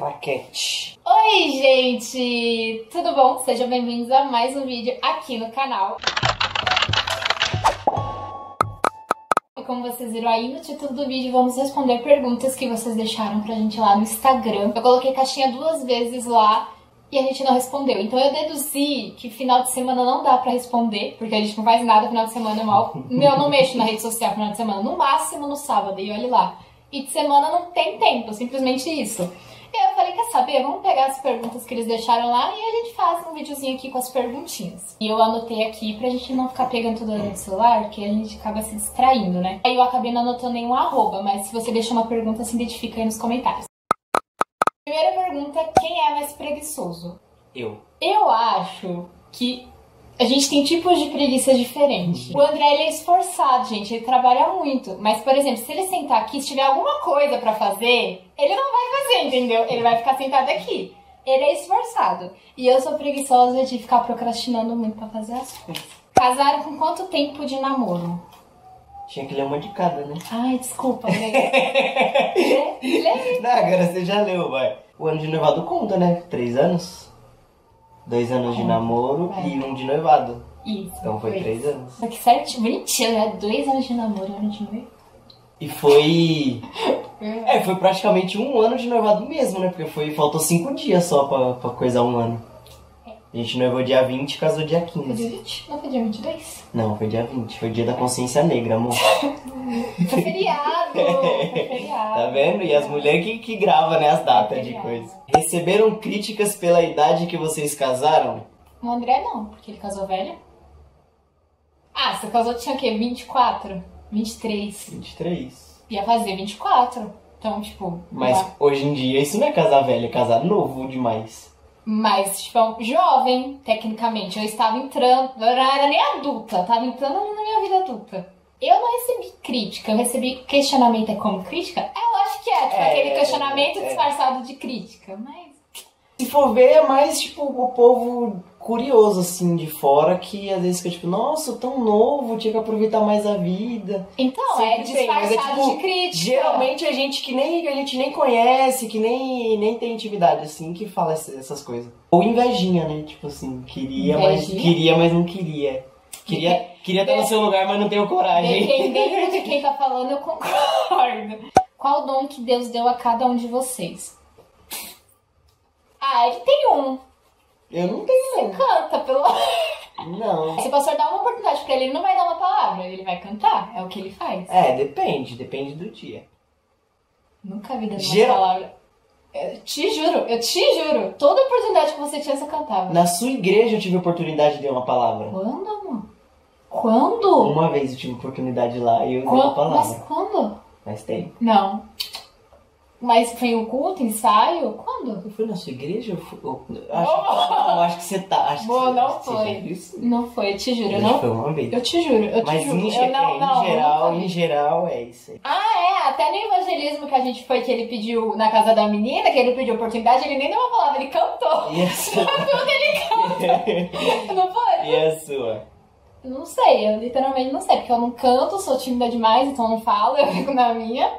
Claquete. Oi, gente! Tudo bom? Sejam bem-vindos a mais um vídeo aqui no canal. E como vocês viram aí no título do vídeo, vamos responder perguntas que vocês deixaram pra gente lá no Instagram. Eu coloquei caixinha duas vezes lá e a gente não respondeu. Então eu deduzi que final de semana não dá pra responder, porque a gente não faz nada final de semana, mal. Eu não mexo na rede social final de semana, no máximo no sábado, e olha lá. E de semana não tem tempo, simplesmente isso. Eu falei, quer saber? Vamos pegar as perguntas que eles deixaram lá e a gente faz um videozinho aqui com as perguntinhas. E eu anotei aqui pra gente não ficar pegando tudo no celular, que a gente acaba se distraindo, né? Aí eu acabei não anotando nenhum arroba, mas se você deixou uma pergunta, se identifica aí nos comentários. Primeira pergunta, quem é mais preguiçoso? Eu. Eu acho que a gente tem tipos de preguiça diferentes. O André, ele é esforçado, gente. Ele trabalha muito. Mas, por exemplo, se ele sentar aqui, se tiver alguma coisa pra fazer, ele não vai fazer, entendeu? Ele vai ficar sentado aqui. Ele é esforçado. E eu sou preguiçosa de ficar procrastinando muito pra fazer as coisas. Casaram com quanto tempo de namoro? Tinha que ler uma de cada, né? Ai, desculpa, André. Lê. Não, agora você já leu, vai. O ano de noivado conta, né? 3 anos. 2 anos de namoro e 1 de noivado. Isso. Então foi 3 anos. Só que certo, bonitinho, né? 2 anos de namoro e 1 ano de noivado. E foi... foi praticamente 1 ano de noivado mesmo, né? Porque foi, faltou 5 dias só pra coisar 1 ano. É. A gente noivou dia 20 e casou dia 15. Foi dia 20? Não, foi dia 22? Não, foi dia 20. Foi dia da consciência negra, amor. Foi feriado! Foi feriado. Tá vendo? E as mulheres que gravam, né, as datas de coisa. Receberam críticas pela idade que vocês casaram? O André não, porque ele casou velho. Ah, você casou tinha o quê? 24? 23. 23. Ia fazer 24. Então, tipo... Mas lá. Hoje em dia isso não é casar velho, é casar novo demais. Mas, tipo, jovem, tecnicamente. Eu estava entrando... Eu não era nem adulta, eu estava entrando ali na minha vida adulta. Eu não recebi crítica, eu recebi questionamento. É como crítica? Eu acho que é, tipo, aquele questionamento disfarçado de crítica, mas... Se for ver, é mais, tipo, o povo curioso, assim, de fora, que às vezes fica, tipo, nossa, tão novo, tinha que aproveitar mais a vida. Então, sempre é disfarçado de crítica. Geralmente é gente que a gente nem conhece, que nem tem intimidade, assim, que fala essas coisas. Ou invejinha, né, tipo assim, queria, mas não queria. Queria estar no seu lugar, mas não tenho coragem. Dependendo de quem tá falando, eu concordo. Qual dom que Deus deu a cada um de vocês? Ah, ele tem um. Eu não tenho. Você canta, pelo... Não. Se o pastor dá uma oportunidade pra ele, ele não vai dar uma palavra, ele vai cantar. É o que ele faz. É, depende do dia. Nunca vi dando uma palavra. Eu te juro. Toda oportunidade que você tinha, você cantava. Na sua igreja eu tive oportunidade de dar uma palavra. Quando, amor? Quando? Uma vez eu tive oportunidade lá e eu dei uma palavra. Mas quando? Mas tem. Não. Mas foi um culto, ensaio? Quando? Eu fui na sua igreja? Eu acho que você tá... Não foi, eu te juro. Não foi uma vez. Eu te juro, Mas em geral é isso aí. Ah, é? Até no evangelismo que a gente foi, que ele pediu na casa da menina, que ele pediu oportunidade, ele nem deu uma palavra, ele cantou. E a sua? Ele cantou. Não foi? E a sua? Não sei, eu literalmente não sei, porque eu não canto, sou tímida demais, então eu não falo, eu fico na minha...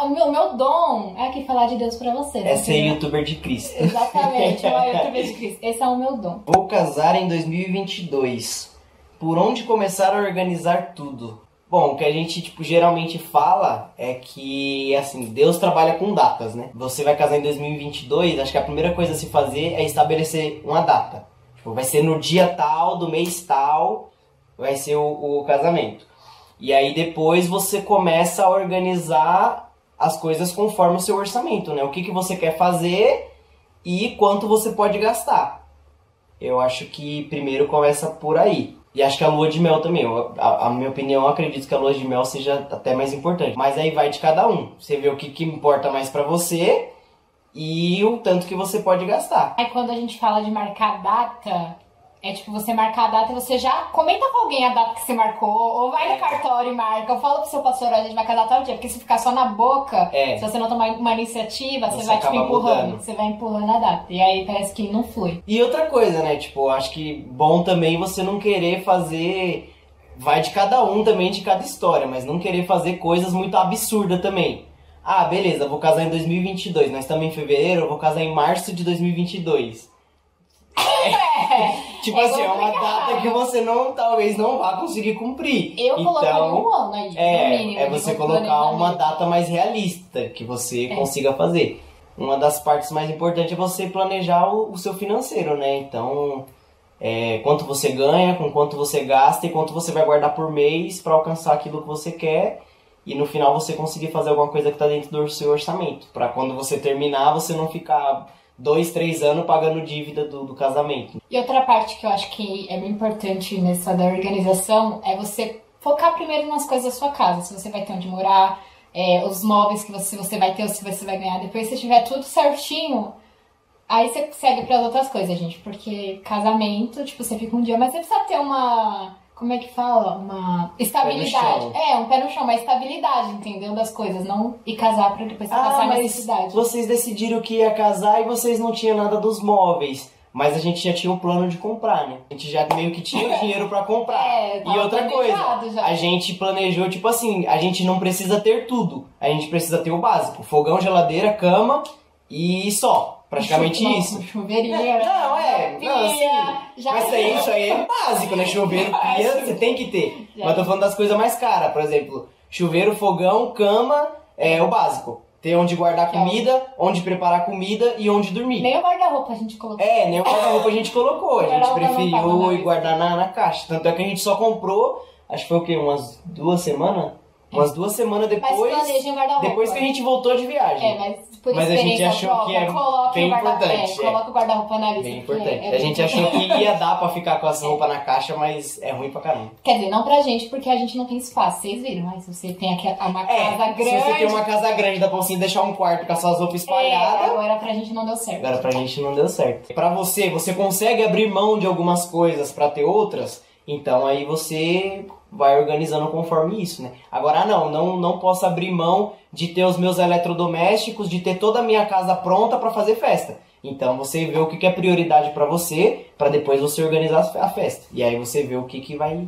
O meu dom é aqui falar de Deus pra você. É ser youtuber de Cristo. Exatamente, é youtuber de Cristo. Esse é o meu dom. Vou casar em 2022. Por onde começar a organizar tudo? Bom, o que a gente, tipo, geralmente fala é que, assim, Deus trabalha com datas, né? Você vai casar em 2022, acho que a primeira coisa a se fazer é estabelecer uma data. Tipo, vai ser no dia tal, do mês tal, vai ser o casamento. E aí depois você começa a organizar as coisas conforme o seu orçamento, né? O que você quer fazer e quanto você pode gastar. Eu acho que primeiro começa por aí. E acho que a lua de mel também. A minha opinião, eu acredito que a lua de mel seja até mais importante. Mas aí vai de cada um. Você vê o que importa mais pra você e o tanto que você pode gastar. Aí quando a gente fala de marcar data... É tipo, você marcar a data e você já comenta com alguém a data que você marcou, ou vai no cartório e marca, ou fala pro seu pastor, a gente vai casar tal dia, porque se ficar só na boca, se você não tomar uma iniciativa, você vai tipo, empurrando, você vai empurrando a data, e aí parece que não flui. E outra coisa, né, tipo, acho que bom também você não querer fazer, vai de cada um também, de cada história, mas não querer fazer coisas muito absurdas também. Ah, beleza, vou casar em 2022, nós estamos em fevereiro, eu vou casar em março de 2022. Tipo é assim, complicado. É uma data que você não, talvez não vá conseguir cumprir. Eu então, coloquei um ano aí, no mínimo. É você colocar uma data mais realista que você consiga fazer. Uma das partes mais importantes é você planejar o seu financeiro, né? Então, quanto você ganha, com quanto você gasta e quanto você vai guardar por mês para alcançar aquilo que você quer. E no final você conseguir fazer alguma coisa que está dentro do seu orçamento. Para quando você terminar, você não ficar 2, 3 anos pagando dívida do casamento. E outra parte que eu acho que é muito importante nessa da organização é você focar primeiro nas coisas da sua casa. Se você vai ter onde morar, os móveis que você vai ter ou se você vai ganhar. Depois se tiver tudo certinho, aí você segue para as outras coisas, gente. Porque casamento, tipo, você fica um dia, mas você precisa ter uma... Como é que fala? Uma estabilidade. Um pé no chão, uma estabilidade, entendeu? Das coisas, não ir casar pra depois passar a necessidade. Vocês decidiram que ia casar e vocês não tinham nada dos móveis. Mas a gente já tinha um plano de comprar, né? A gente já meio que tinha dinheiro pra comprar. E outra coisa, a gente planejou, tipo assim, a gente não precisa ter tudo. A gente precisa ter o básico. Fogão, geladeira, cama e só. Praticamente isso. Chuveirinho. Não, assim, mas isso aí é básico, né? Chuveiro, pia, você tem que ter. Já. Mas tô falando das coisas mais caras, por exemplo, chuveiro, fogão, cama, o básico. Ter onde guardar comida, onde preparar comida e onde dormir. Nem o guarda-roupa a gente colocou. Nem o guarda-roupa a gente colocou. A gente preferiu ir guardar na caixa. Tanto é que a gente só comprou, acho que foi o quê? Umas duas semanas depois. Depois que a gente voltou de viagem. Mas a gente achou que era bem importante. Coloca o guarda-roupa na lista. Bem importante. A gente achou que ia dar pra ficar com as roupas na caixa, mas é ruim pra caramba. Quer dizer, não pra gente, porque a gente não tem espaço. Vocês viram, mas você tem aqui uma casa grande. Se você tem uma casa grande, dá pra você deixar um quarto com as suas roupas espalhadas. Agora pra gente não deu certo. Pra você, você consegue abrir mão de algumas coisas pra ter outras? Então aí você vai organizando conforme isso, né? Agora não posso abrir mão de ter os meus eletrodomésticos, de ter toda a minha casa pronta para fazer festa. Então você vê o que é prioridade para você, para depois você organizar a festa. E aí você vê o que vai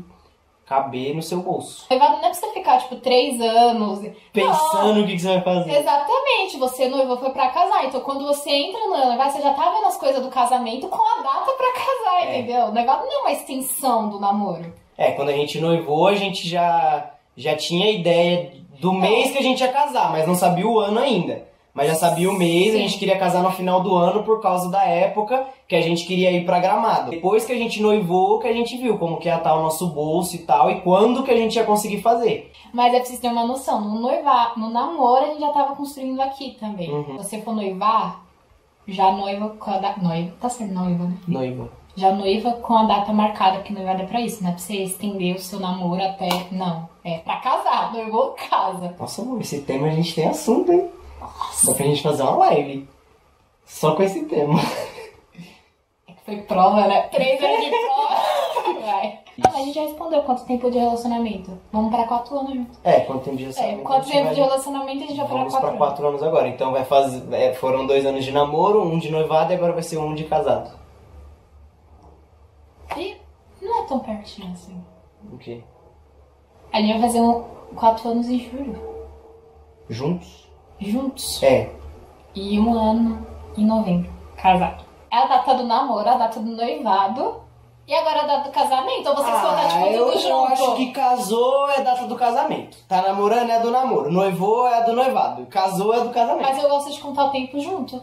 caber no seu bolso. Não é pra você ficar, tipo, 3 anos... Pensando o que você vai fazer. Exatamente. Você noivo foi pra casar. Então, quando você entra na noivado, você já tá vendo as coisas do casamento com a data pra casar, entendeu? O noivado não é uma extensão do namoro. Quando a gente noivou, a gente já tinha ideia do mês que a gente ia casar, mas não sabia o ano ainda. Mas já sabia o mês, a gente queria casar no final do ano por causa da época que a gente queria ir pra Gramado. Depois que a gente noivou, que a gente viu como que ia estar o nosso bolso e tal, e quando que a gente ia conseguir fazer. Mas é preciso ter uma noção, no namoro a gente já tava construindo aqui também. Uhum. Se você for noivar, já noiva com a data... Noiva? Tá sendo noiva, né? Noiva. Já noiva com a data marcada, porque noivada é pra isso, não é pra você estender o seu namoro até... Não, é pra casar, noivou casa. Nossa, amor, esse tema a gente tem assunto, hein? Nossa. Dá pra gente fazer uma live só com esse tema. É que foi prova, né? 3 anos de prova. Vai. A gente já respondeu quanto tempo de relacionamento. Vamos pra 4 anos juntos. Quanto tempo de relacionamento? Quanto tempo de relacionamento a gente já foi pra 4 anos. Vamos pra 4 anos agora. Então vai fazer. Foram 2 anos de namoro, 1 de noivado e agora vai ser 1 de casado. E não é tão pertinho assim. O quê? A gente vai fazer 4 anos em julho. Juntos? E 1 ano em novembro. Casado. É a data do namoro, a data do noivado e agora a data do casamento. Então vocês vão estar tipo tudo junto. Eu acho que casou é a data do casamento. Tá namorando é a do namoro. Noivou é a do noivado. Casou é a do casamento. Mas eu gosto de contar o tempo junto.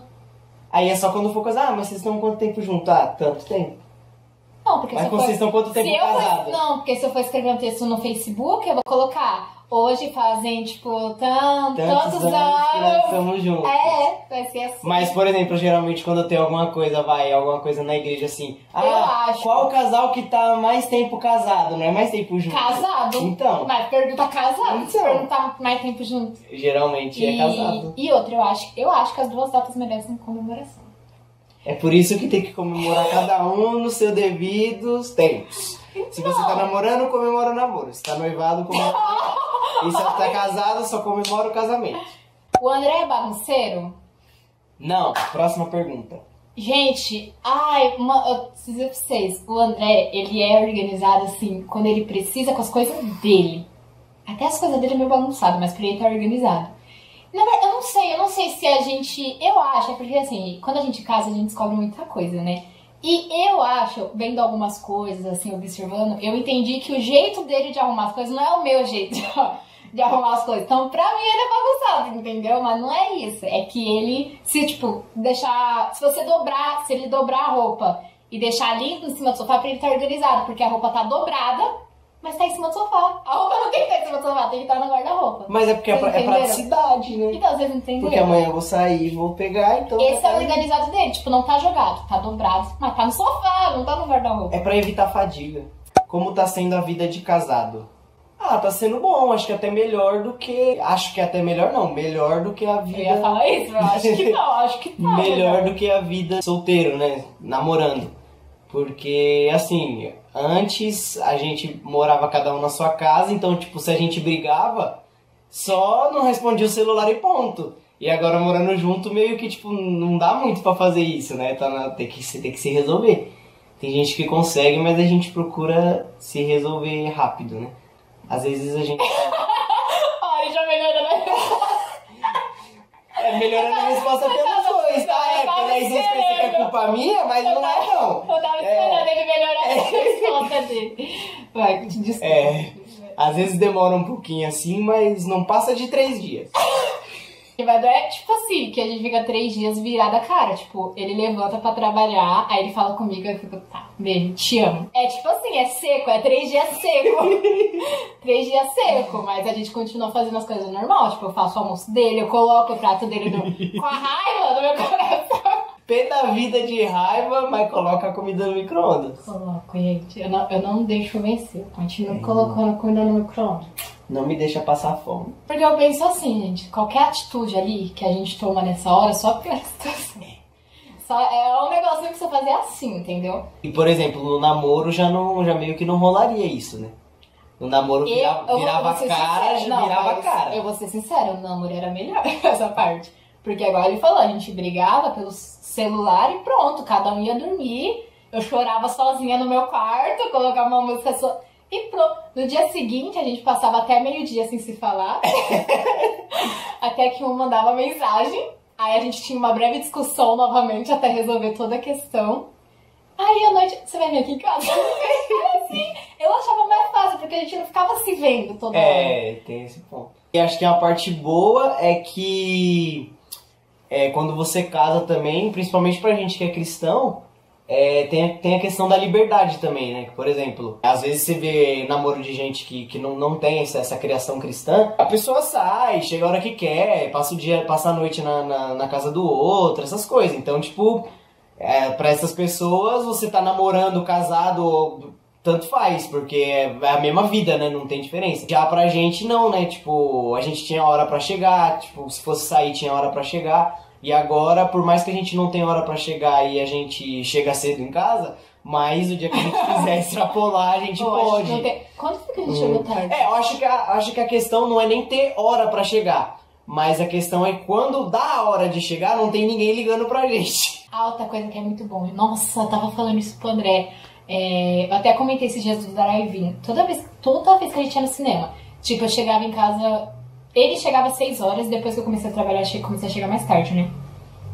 Aí é só quando for casar. Mas vocês estão quanto tempo junto? Tanto tempo. Não, porque mas vocês estão quanto tempo casado? Não, porque se eu for escrever um texto no Facebook, eu vou colocar... Hoje fazem, tipo, tantos anos que nós estamos juntos. Vai ser assim. Mas, por exemplo, geralmente quando tem alguma coisa na igreja, assim... Qual casal que tá mais tempo casado? Não é mais tempo junto. Casado? Então. Mas pergunta casado. Então. Perguntar mais tempo junto. Geralmente é casado. E outra, eu acho que as 2 datas merecem comemoração. É por isso que tem que comemorar cada um nos seus devidos tempos. Então. Se você tá namorando, comemora o namoro. Se tá noivado, comemora o namoro. E se ela tá casada, só comemora o casamento. O André é bagunceiro? Não. Próxima pergunta. Gente, eu preciso dizer pra vocês. O André, ele é organizado assim, quando ele precisa, com as coisas dele. Até as coisas dele é meio bagunçado, mas pra ele tá organizado. Eu não sei se a gente... Eu acho, porque assim, quando a gente casa, a gente descobre muita coisa, né? E eu acho, vendo algumas coisas, assim, observando, eu entendi que o jeito dele de arrumar as coisas não é o meu jeito de arrumar as coisas. Então, pra mim, ele é bagunçado, entendeu? Mas não é isso. É que ele, se, tipo, deixar... Se você dobrar, se ele dobrar a roupa e deixar limpo em cima do sofá, pra ele estar organizado, porque a roupa tá dobrada, mas tá em cima do sofá. A roupa não tem que estar em cima do sofá, tem que estar no guarda-roupa. Mas é porque é praticidade, né? Então, vocês entenderam. Porque amanhã eu vou sair e vou pegar, então... Esse é o organizado dele, tipo, não tá jogado, tá dobrado, mas tá no sofá, não tá no guarda-roupa. É pra evitar fadiga. Como tá sendo a vida de casado? Ah, tá sendo bom, acho que até melhor do que... Acho que até melhor não, melhor do que a vida... Eu ia falar isso, mas acho que não, acho que não. Melhor do que a vida solteiro, né? Namorando. Porque, assim... Antes, a gente morava cada um na sua casa, então, tipo, se a gente brigava, só não respondia o celular e ponto. E agora, morando junto, meio que, tipo, não dá muito pra fazer isso, né? Tá na... tem que se resolver. Tem gente que consegue, mas a gente procura se resolver rápido, né? Às vezes a gente... Olha, já melhorou a resposta. É, melhorando a resposta pelos dois, tá? É, quando a gente pensa que é culpa minha, mas não é, não. Eu tava esperando ele melhorar a resposta dele. Vai, desculpa. É, às vezes demora um pouquinho assim, mas não passa de 3 dias. É tipo assim, que a gente fica 3 dias virada a cara. Tipo, ele levanta pra trabalhar, aí ele fala comigo, eu fico, tá, beijo, te amo. É tipo assim, é seco, é 3 dias seco. 3 dias seco, mas a gente continua fazendo as coisas normal. Tipo, eu faço o almoço dele, eu coloco o prato dele com a raiva no meu coração. Pela vida de raiva, mas coloca a comida no micro-ondas. Coloco, gente, eu não deixo vencer. Continuo colocando comida no micro-ondas. Não me deixa passar fome. Porque eu penso assim, gente, qualquer atitude ali que a gente toma nessa hora, só piora a situação. É um negócio que você fazer assim, entendeu? E, por exemplo, no namoro já meio que não rolaria isso, né? No namoro virava a cara. Eu vou ser sincera, o namoro era melhor essa parte. Porque agora ele falou, a gente brigava pelo celular e pronto, cada um ia dormir. Eu chorava sozinha no meu quarto, colocava uma música só... E pronto, no dia seguinte a gente passava até meio-dia sem se falar, até que um mandava mensagem, aí a gente tinha uma breve discussão novamente até resolver toda a questão. Aí à noite, você vai vir aqui em casa? Assim, eu achava mais fácil, porque a gente não ficava se vendo toda hora. É, tem esse ponto. E acho que uma parte boa é que quando você casa também, principalmente pra gente que é cristão, tem a questão da liberdade também, né? Por exemplo, às vezes você vê namoro de gente que não tem essa criação cristã. A pessoa sai, chega a hora que quer, passa a noite na casa do outro, essas coisas. Então, tipo, pra essas pessoas, você tá namorando, casado, tanto faz, porque é a mesma vida, né? Não tem diferença. Já pra gente não, né? Tipo, a gente tinha hora pra chegar, tipo, se fosse sair tinha hora pra chegar. E agora, por mais que a gente não tenha hora pra chegar e a gente chega cedo em casa, mas o dia que a gente quiser extrapolar, a gente pode. Quando foi que a gente chegou tarde? É, eu acho que a questão não é nem ter hora pra chegar, mas a questão é quando dá a hora de chegar, não tem ninguém ligando pra gente. Ah, outra coisa que é muito bom. Nossa, eu tava falando isso pro André. Eu até comentei esses dias do drive-in. Toda vez que a gente ia no cinema, tipo, eu chegava em casa... Ele chegava às 6 horas, depois que eu comecei a trabalhar, comecei a chegar mais tarde, né?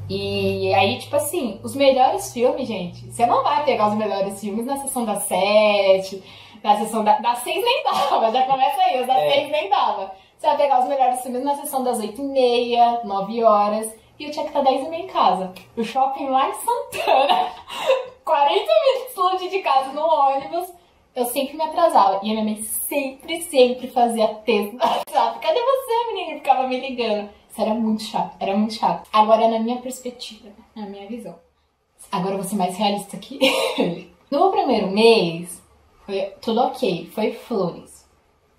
E aí, tipo assim, os melhores filmes, gente, você não vai pegar os melhores filmes na sessão das 7, na sessão das 6 nem dava, já começa aí, os das 6 nem dava. Você vai pegar os melhores filmes na sessão das 8h30, 9 horas, e eu tinha que estar 10h30 em casa. O shopping lá em Santana, 40 minutos longe de casa no ônibus. Eu sempre me atrasava. E a minha mãe sempre fazia texto. Cadê você, menina? Ficava me ligando. Isso era muito chato, era muito chato. Agora, na minha perspectiva, na minha visão. Agora eu vou ser mais realista aqui. No primeiro mês, foi tudo ok. Foi flores.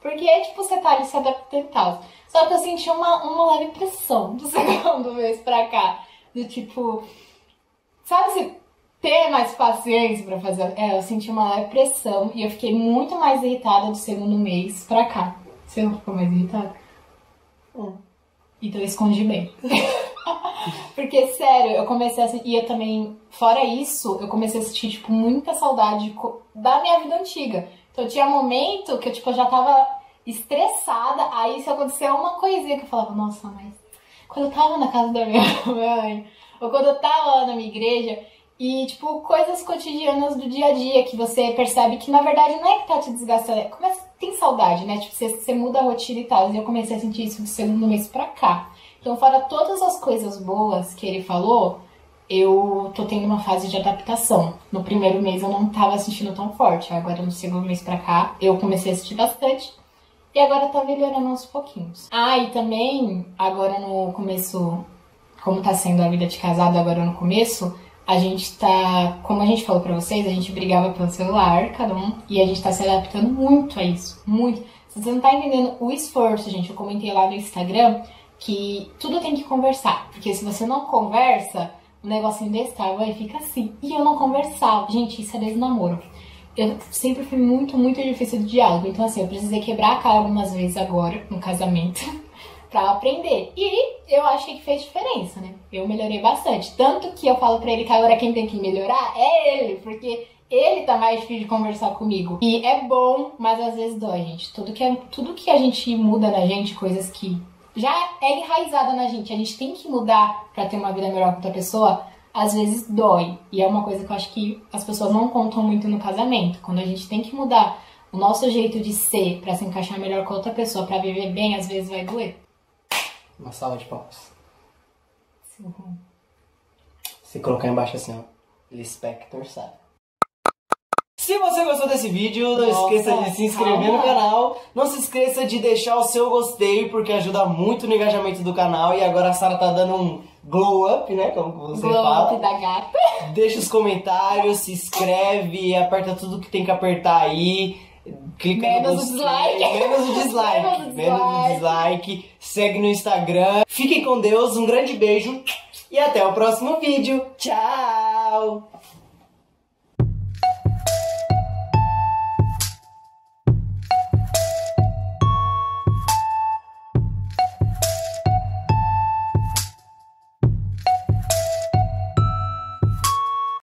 Porque é tipo, você tá ali se adaptando e tal. Só que eu senti uma leve pressão do segundo mês pra cá. Do tipo... Sabe se... ter mais paciência pra fazer... eu senti uma leve pressão e eu fiquei muito mais irritada do segundo mês pra cá. Você não ficou mais irritada? Então eu escondi bem. Porque, sério, eu comecei a assistir... E eu também, fora isso, eu comecei a sentir, tipo, muita saudade da minha vida antiga. Então tinha momento que eu, tipo, já tava estressada. Aí se aconteceu uma coisinha que eu falava, nossa, mas... quando eu tava na casa da minha mãe, ou quando eu tava lá na minha igreja, e tipo, coisas cotidianas do dia a dia que você percebe que na verdade não é que tá te desgastando, tem saudade, né? Tipo, você muda a rotina e tal. E eu comecei a sentir isso do segundo mês pra cá. Então, fora todas as coisas boas que ele falou, eu tô tendo uma fase de adaptação. No primeiro mês eu não tava sentindo tão forte. Agora, no segundo mês pra cá, eu comecei a sentir bastante. E agora tá melhorando aos pouquinhos. Ah, e também, agora no começo, como tá sendo a vida de casado agora no começo, a gente tá, como a gente falou pra vocês, a gente brigava pelo celular, cada um, e a gente tá se adaptando muito a isso, muito. Se você não tá entendendo o esforço, gente, eu comentei lá no Instagram que tudo tem que conversar, porque se você não conversa, o negocinho desse tava e fica assim. E eu não conversava, gente, isso é desde namoro. Eu sempre fui muito, muito difícil de diálogo, então assim, eu precisei quebrar a cara algumas vezes agora, no casamento, pra aprender. E eu achei que fez diferença, né? Eu melhorei bastante. Tanto que eu falo pra ele que agora quem tem que melhorar é ele, porque ele tá mais difícil de conversar comigo. E é bom, mas às vezes dói, gente. Tudo que a gente muda na gente, coisas que já é enraizada na gente, a gente tem que mudar pra ter uma vida melhor com outra pessoa, às vezes dói. E é uma coisa que eu acho que as pessoas não contam muito no casamento. Quando a gente tem que mudar o nosso jeito de ser pra se encaixar melhor com outra pessoa, pra viver bem, às vezes vai doer. Uma salva de palmas. Sim. Se colocar embaixo assim, ó. Lispector, sabe? Se você gostou desse vídeo, não esqueça de se inscrever no canal. Não se esqueça de deixar o seu gostei, porque ajuda muito no engajamento do canal. E agora a Sarah tá dando um glow up, né? Como você glow fala. Glow up da gata. Deixa os comentários, se inscreve, aperta tudo que tem que apertar aí. Clica menos o dislike, segue no Instagram. Fiquem com Deus, um grande beijo e até o próximo vídeo. Tchau!